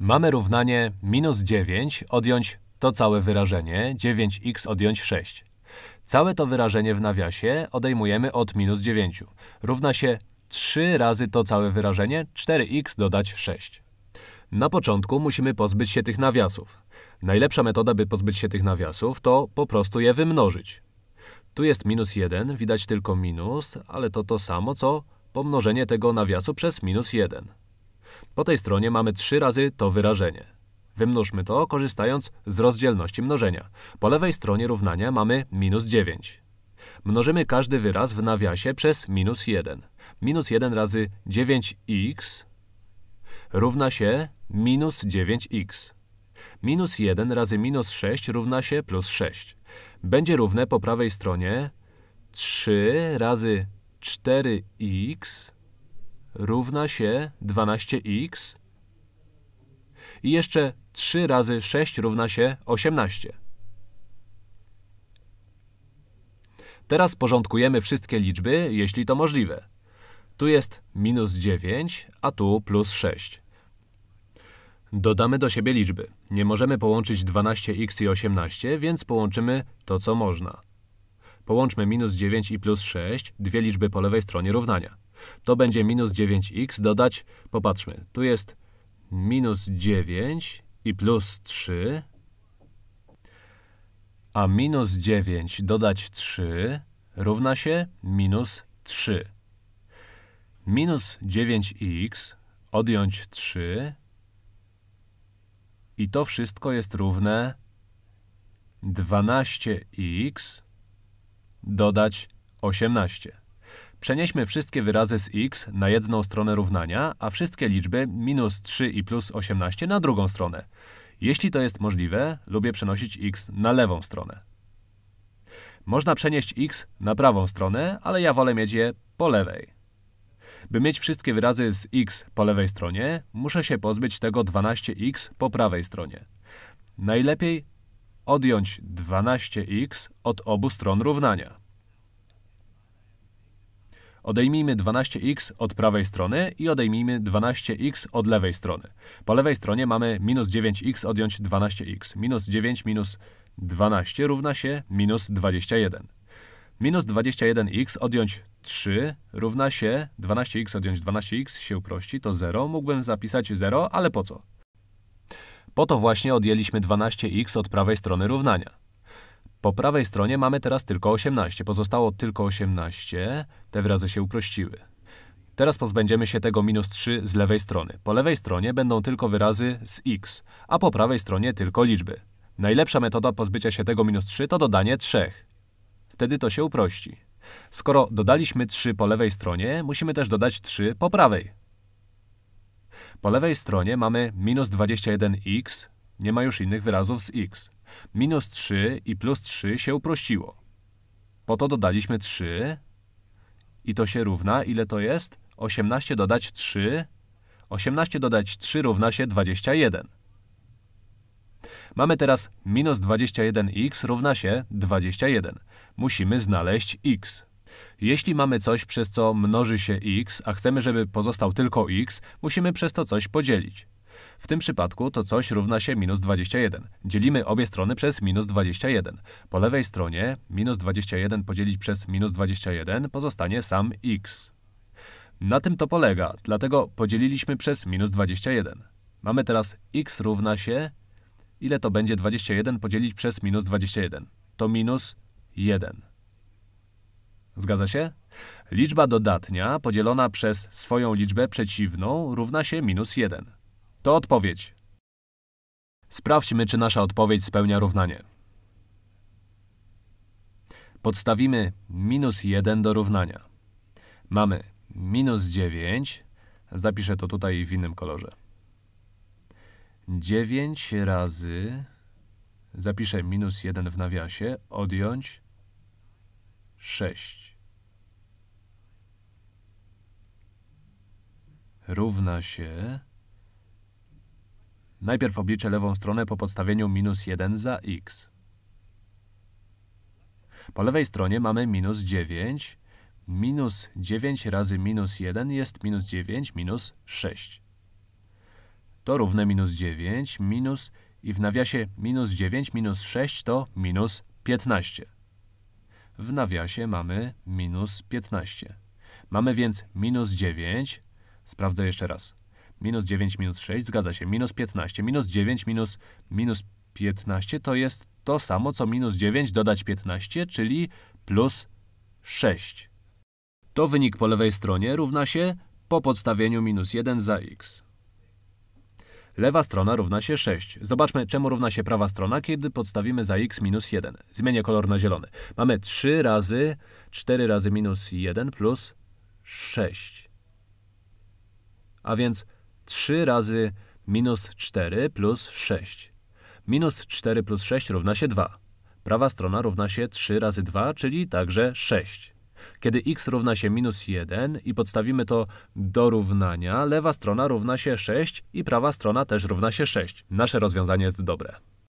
Mamy równanie minus 9 odjąć to całe wyrażenie, 9x odjąć 6. Całe to wyrażenie w nawiasie odejmujemy od minus 9. Równa się 3 razy to całe wyrażenie, 4x dodać 6. Na początku musimy pozbyć się tych nawiasów. Najlepsza metoda, by pozbyć się tych nawiasów, to po prostu je wymnożyć. Tu jest minus 1, widać tylko minus, ale to to samo, co pomnożenie tego nawiasu przez minus 1. Po tej stronie mamy 3 razy to wyrażenie. Wymnóżmy to, korzystając z rozdzielności mnożenia. Po lewej stronie równania mamy minus 9. Mnożymy każdy wyraz w nawiasie przez minus 1. Minus 1 razy 9x równa się minus 9x. Minus 1 razy minus 6 równa się plus 6. Będzie równe po prawej stronie 3 razy 4x równa się 12x i jeszcze 3 razy 6 równa się 18. Teraz porządkujemy wszystkie liczby, jeśli to możliwe. Tu jest minus 9, a tu plus 6. Dodamy do siebie liczby. Nie możemy połączyć 12x i 18, więc połączymy to, co można. Połączmy minus 9 i plus 6, dwie liczby po lewej stronie równania. To będzie minus 9x dodać, popatrzmy, tu jest minus 9 i plus 3, a minus 9 dodać 3 równa się minus 3. Minus 9x odjąć 3 i to wszystko jest równe 12x dodać 18. Przenieśmy wszystkie wyrazy z x na jedną stronę równania, a wszystkie liczby minus 3 i plus 18 na drugą stronę. Jeśli to jest możliwe, lubię przenosić x na lewą stronę. Można przenieść x na prawą stronę, ale ja wolę mieć je po lewej. By mieć wszystkie wyrazy z x po lewej stronie, muszę się pozbyć tego 12x po prawej stronie. Najlepiej odjąć 12x od obu stron równania. Odejmijmy 12x od prawej strony i odejmijmy 12x od lewej strony. Po lewej stronie mamy minus 9x odjąć 12x. Minus 9 minus 12 równa się minus 21. Minus 21x odjąć 3 równa się 12x odjąć 12x się uprości, to 0. Mógłbym zapisać 0, ale po co? Po to właśnie odjęliśmy 12x od prawej strony równania. Po prawej stronie mamy teraz tylko 18. Pozostało tylko 18. Te wyrazy się uprościły. Teraz pozbędziemy się tego minus 3 z lewej strony. Po lewej stronie będą tylko wyrazy z x, a po prawej stronie tylko liczby. Najlepsza metoda pozbycia się tego minus 3 to dodanie 3. Wtedy to się uprości. Skoro dodaliśmy 3 po lewej stronie, musimy też dodać 3 po prawej. Po lewej stronie mamy minus 21x, nie ma już innych wyrazów z x. Minus 3 i plus 3 się uprościło. Po to dodaliśmy 3 i to się równa, ile to jest? 18 dodać 3. 18 dodać 3 równa się 21. Mamy teraz minus 21x równa się 21. Musimy znaleźć x. Jeśli mamy coś, przez co mnoży się x, a chcemy, żeby pozostał tylko x, musimy przez to coś podzielić. W tym przypadku to coś równa się minus 21. Dzielimy obie strony przez minus 21. Po lewej stronie minus 21 podzielić przez minus 21 pozostanie sam x. Na tym to polega, dlatego podzieliliśmy przez minus 21. Mamy teraz x równa się... Ile to będzie 21 podzielić przez minus 21? To minus 1. Zgadza się? Liczba dodatnia podzielona przez swoją liczbę przeciwną równa się minus 1. To odpowiedź. Sprawdźmy, czy nasza odpowiedź spełnia równanie. Podstawimy minus 1 do równania. Mamy minus 9. Zapiszę to tutaj w innym kolorze. 9 razy, zapiszę minus 1 w nawiasie, odjąć 6. Równa się... Najpierw obliczę lewą stronę po podstawieniu minus 1 za x. Po lewej stronie mamy minus 9. Minus 9 razy minus 1 jest minus 9 minus 6. to równe minus 9, minus i w nawiasie minus 9, minus 6 to minus 15. W nawiasie mamy minus 15. Mamy więc minus 9, sprawdzę jeszcze raz. Minus 9, minus 6, zgadza się, minus 15. Minus 9, minus 15 to jest to samo, co minus 9 dodać 15, czyli plus 6. To wynik po lewej stronie równa się po podstawieniu minus 1 za x. Lewa strona równa się 6. Zobaczmy, czemu równa się prawa strona, kiedy podstawimy za x minus 1. Zmienię kolor na zielony. Mamy 3 razy 4 razy minus 1 plus 6. A więc 3 razy minus 4 plus 6. Minus 4 plus 6 równa się 2. Prawa strona równa się 3 razy 2, czyli także 6. Kiedy x równa się minus 1 i podstawimy to do równania, lewa strona równa się 6 i prawa strona też równa się 6. Nasze rozwiązanie jest dobre.